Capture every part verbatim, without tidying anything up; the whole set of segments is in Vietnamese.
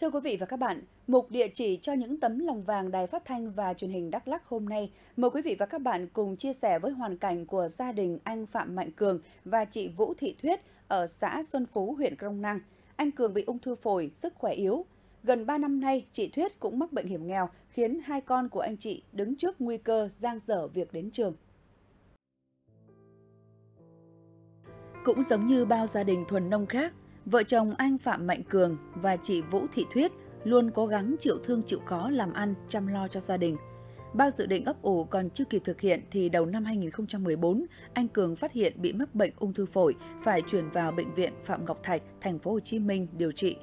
Thưa quý vị và các bạn, mục địa chỉ cho những tấm lòng vàng Đài Phát thanh và Truyền hình Đắk Lắk hôm nay, mời quý vị và các bạn cùng chia sẻ với hoàn cảnh của gia đình anh Phạm Mạnh Cường và chị Vũ Thị Thuyết ở xã Xuân Phú, huyện Krông Năng. Anh Cường bị ung thư phổi, sức khỏe yếu. Gần ba năm nay, chị Thuyết cũng mắc bệnh hiểm nghèo, khiến hai con của anh chị đứng trước nguy cơ dang dở việc đến trường. Cũng giống như bao gia đình thuần nông khác, vợ chồng anh Phạm Mạnh Cường và chị Vũ Thị Thuyết luôn cố gắng chịu thương chịu khó làm ăn, chăm lo cho gia đình. Bao dự định ấp ủ còn chưa kịp thực hiện thì đầu năm hai nghìn không trăm mười bốn, anh Cường phát hiện bị mắc bệnh ung thư phổi, phải chuyển vào bệnh viện Phạm Ngọc Thạch, thành phố Hồ Chí Minh điều trị.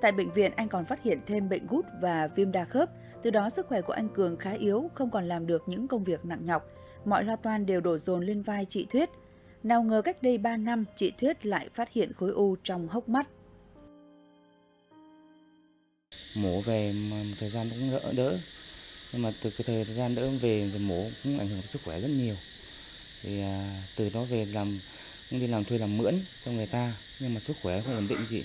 Tại bệnh viện, anh còn phát hiện thêm bệnh gút và viêm đa khớp, từ đó sức khỏe của anh Cường khá yếu, không còn làm được những công việc nặng nhọc. Mọi lo toan đều đổ dồn lên vai chị Thuyết. Nào ngờ cách đây ba năm, chị Thuyết lại phát hiện khối u trong hốc mắt. Mổ về một thời gian cũng đỡ, đỡ. Nhưng mà từ cái thời gian đỡ về thì mổ cũng ảnh hưởng đến sức khỏe rất nhiều. Thì à, từ đó về làm cũng đi làm thuê làm mướn cho người ta, nhưng mà sức khỏe không ổn định chị.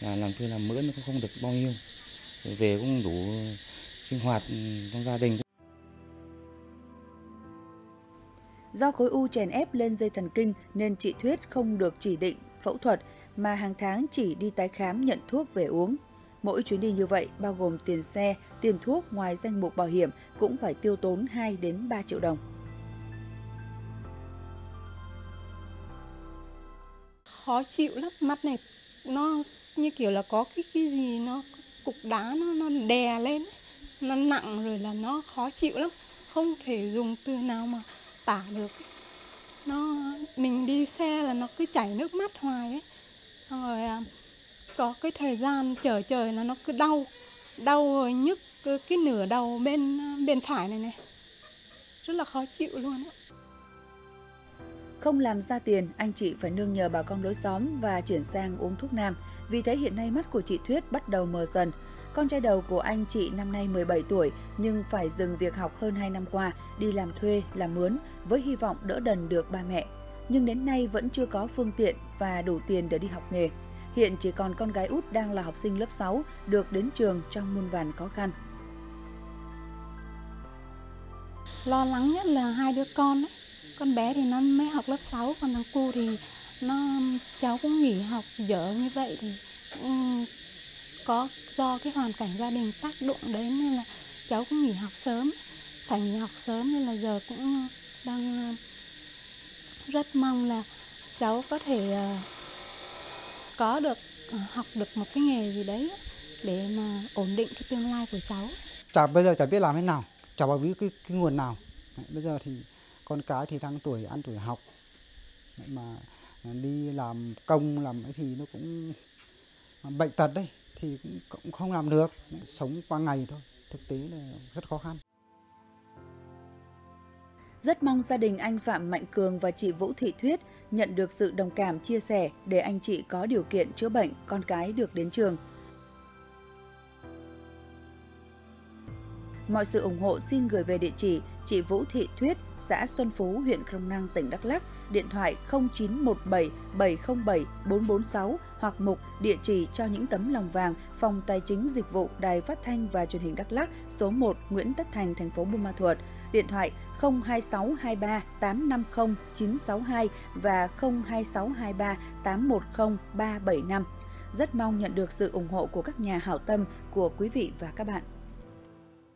Là làm thuê làm mướn nó cũng không được bao nhiêu. Rồi về cũng đủ sinh hoạt trong gia đình. Do khối u chèn ép lên dây thần kinh nên chị Thuyết không được chỉ định phẫu thuật mà hàng tháng chỉ đi tái khám nhận thuốc về uống. Mỗi chuyến đi như vậy bao gồm tiền xe, tiền thuốc ngoài danh mục bảo hiểm cũng phải tiêu tốn hai đến ba triệu đồng. Khó chịu lắm, mắt này nó như kiểu là có cái cái gì nó cục đá nó nó đè lên, nó nặng rồi là nó khó chịu lắm, không thể dùng từ nào mà tả được. Nó mình đi xe là nó cứ chảy nước mắt hoài ấy. Rồi có cái thời gian chờ trời là nó cứ đau, đau rồi nhức cái nửa đầu bên bên phải này này. Rất là khó chịu luôn ấy. Không làm ra tiền, anh chị phải nương nhờ bà con lối xóm và chuyển sang uống thuốc nam. Vì thế hiện nay mắt của chị Thuyết bắt đầu mờ dần. Con trai đầu của anh chị năm nay mười bảy tuổi nhưng phải dừng việc học hơn hai năm qua, đi làm thuê, làm mướn với hy vọng đỡ đần được ba mẹ. Nhưng đến nay vẫn chưa có phương tiện và đủ tiền để đi học nghề. Hiện chỉ còn con gái út đang là học sinh lớp sáu, được đến trường trong muôn vàn khó khăn. Lo lắng nhất là hai đứa con ấy. Con bé thì nó mới học lớp sáu, còn thằng cu thì nó cháu cũng nghỉ học dở như vậy thì um, có do cái hoàn cảnh gia đình tác động đấy nên là cháu cũng nghỉ học sớm, phải nghỉ học sớm nên là giờ cũng đang rất mong là cháu có thể uh, có được uh, học được một cái nghề gì đấy để mà ổn định cái tương lai của cháu. Chả bây giờ chả biết làm thế nào, chả bảo biết cái, cái nguồn nào. Bây giờ thì con cái thì đang tuổi ăn tuổi học, mà đi làm công làm cái thì nó cũng bệnh tật đấy thì cũng không làm được, sống qua ngày thôi, thực tế là rất khó khăn. Rất mong gia đình anh Phạm Mạnh Cường và chị Vũ Thị Thuyết nhận được sự đồng cảm chia sẻ để anh chị có điều kiện chữa bệnh, con cái được đến trường. Mọi sự ủng hộ xin gửi về địa chỉ chị Vũ Thị Thuyết, xã Xuân Phú, huyện Krông Năng, tỉnh Đắk Lắk, điện thoại không chín một bảy bảy không bảy bốn bốn sáu hoặc mục địa chỉ cho những tấm lòng vàng, phòng tài chính dịch vụ Đài Phát thanh và Truyền hình Đắk Lắk, số một Nguyễn Tất Thành, thành phố Buôn Ma Thuột, điện thoại không hai sáu hai ba tám năm không chín sáu hai và không hai sáu hai ba tám một không ba bảy năm. Rất mong nhận được sự ủng hộ của các nhà hảo tâm, của quý vị và các bạn.